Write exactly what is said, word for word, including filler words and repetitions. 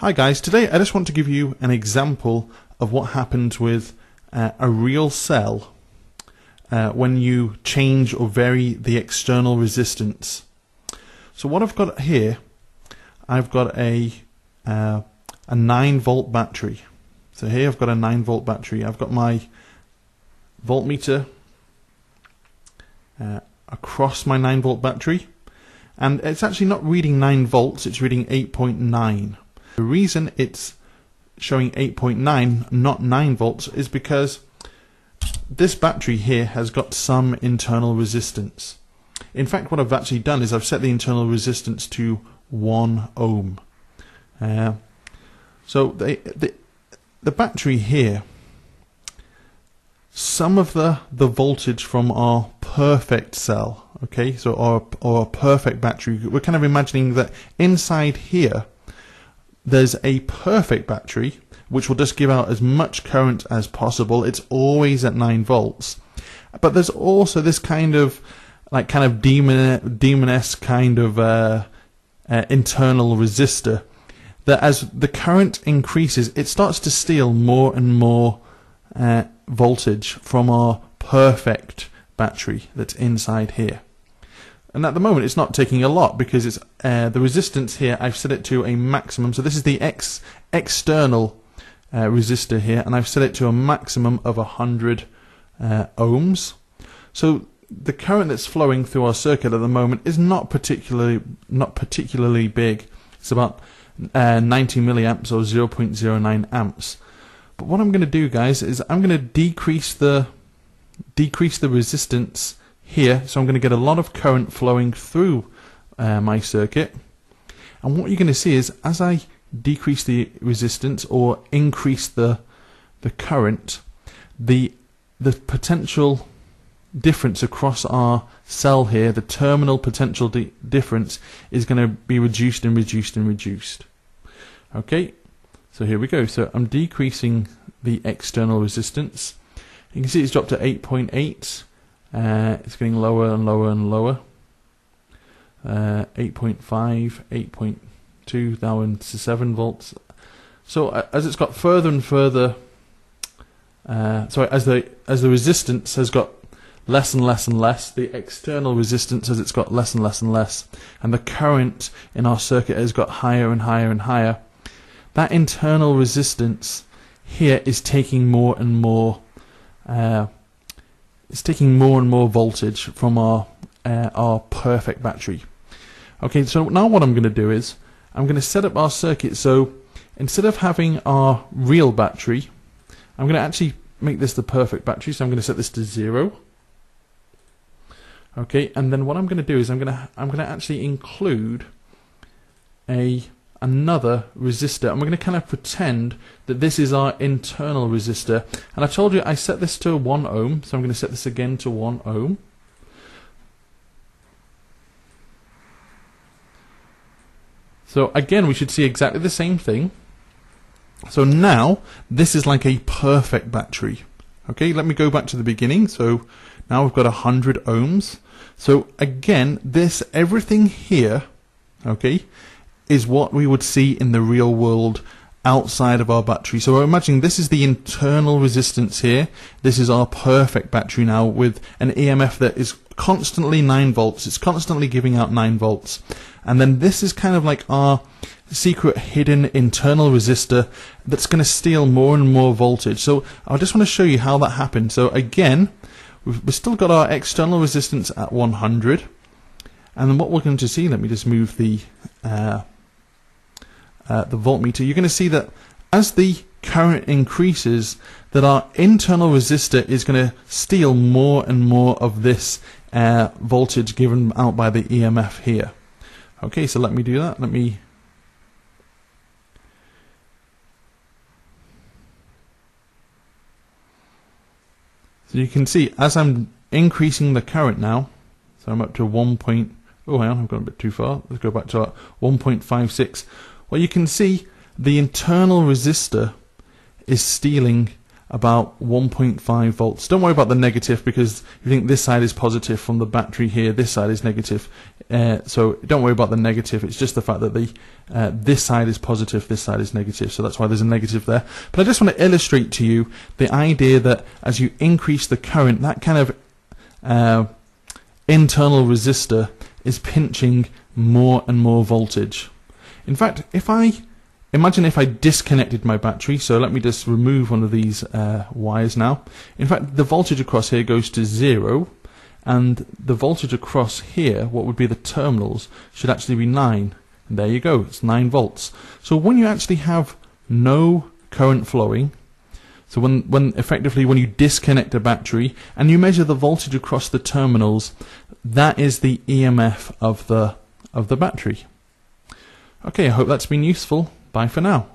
Hi guys, today I just want to give you an example of what happens with uh, a real cell uh, when you change or vary the external resistance. So what I've got here, I've got a uh, a nine volt battery. So here I've got a nine volt battery. I've got my voltmeter uh, across my nine volt battery, and it's actually not reading nine volts, it's reading eight point nine. The reason it's showing eight point nine, not nine volts, is because this battery here has got some internal resistance. In fact, what I've actually done is I've set the internal resistance to one ohm. Uh, so the, the, the battery here, some of the, the voltage from our perfect cell, okay, so our, our perfect battery, we're kind of imagining that inside here, there's a perfect battery which will just give out as much current as possible. It's always at nine volts. But there's also this kind of like kind of demon demoness kind of uh, uh, internal resistor that as the current increases, it starts to steal more and more uh, voltage from our perfect battery that's inside here. And at the moment it's not taking a lot because it's uh, the resistance here, I've set it to a maximum. So this is the ex external uh, resistor here, and I've set it to a maximum of one hundred uh, ohms. So the current that's flowing through our circuit at the moment is not particularly not particularly big. It's about uh, ninety milliamps or zero point zero nine amps. But what I'm going to do, guys, is I'm going to decrease the decrease the resistance here, so I'm going to get a lot of current flowing through uh, my circuit, and what you're going to see is as I decrease the resistance or increase the the current, the the potential difference across our cell here, the terminal potential di difference is going to be reduced and reduced and reduced. Okay, so here we go. So I'm decreasing the external resistance. You can see it's dropped to eight point eight. Uh, it's getting lower and lower and lower. Uh, eight point five, eight point two, now into seven volts. So uh, as it's got further and further, uh, sorry, as the as the resistance has got less and less and less, the external resistance as it's got less and less and less, and the current in our circuit has got higher and higher and higher, that internal resistance here is taking more and more. Uh, It's taking more and more voltage from our uh, our perfect battery. Okay, so now what I'm going to do is I'm going to set up our circuit. So instead of having our real battery, I'm going to actually make this the perfect battery. So I'm going to set this to zero. Okay, and then what I'm going to do is I'm going to I'm going to actually include a another resistor, and we're going to kind of pretend that this is our internal resistor. And I told you I set this to one ohm, so I'm going to set this again to one ohm. So again, we should see exactly the same thing. So now this is like a perfect battery. Okay, let me go back to the beginning. So now we've got one hundred ohms. So again, this everything here, okay, is what we would see in the real world outside of our battery. So imagine this is the internal resistance here. This is our perfect battery now with an E M F that is constantly nine volts. It's constantly giving out nine volts. And then this is kind of like our secret hidden internal resistor that's going to steal more and more voltage. So I just want to show you how that happens. So again, we've, we've still got our external resistance at one hundred. And then what we're going to see, let me just move the... Uh, Uh, the voltmeter, you're going to see that as the current increases, that our internal resistor is going to steal more and more of this uh, voltage given out by the E M F here. Okay, so let me do that. Let me so you can see as I'm increasing the current now, so I'm up to one point oh hang on, I've gone a bit too far. Let's go back to one point five six. Well, you can see the internal resistor is stealing about one point five volts. Don't worry about the negative, because you think this side is positive from the battery here, this side is negative. Uh, so don't worry about the negative, it's just the fact that the uh, this side is positive, this side is negative, so that's why there's a negative there. But I just want to illustrate to you the idea that as you increase the current, that kind of uh, internal resistor is pinching more and more voltage. In fact, if I imagine if I disconnected my battery, so let me just remove one of these uh, wires now. In fact, the voltage across here goes to zero, and the voltage across here, what would be the terminals, should actually be nine. And there you go, it's nine volts. So when you actually have no current flowing, so when, when effectively when you disconnect a battery and you measure the voltage across the terminals, that is the E M F of the, of the battery. Okay, I hope that's been useful. Bye for now.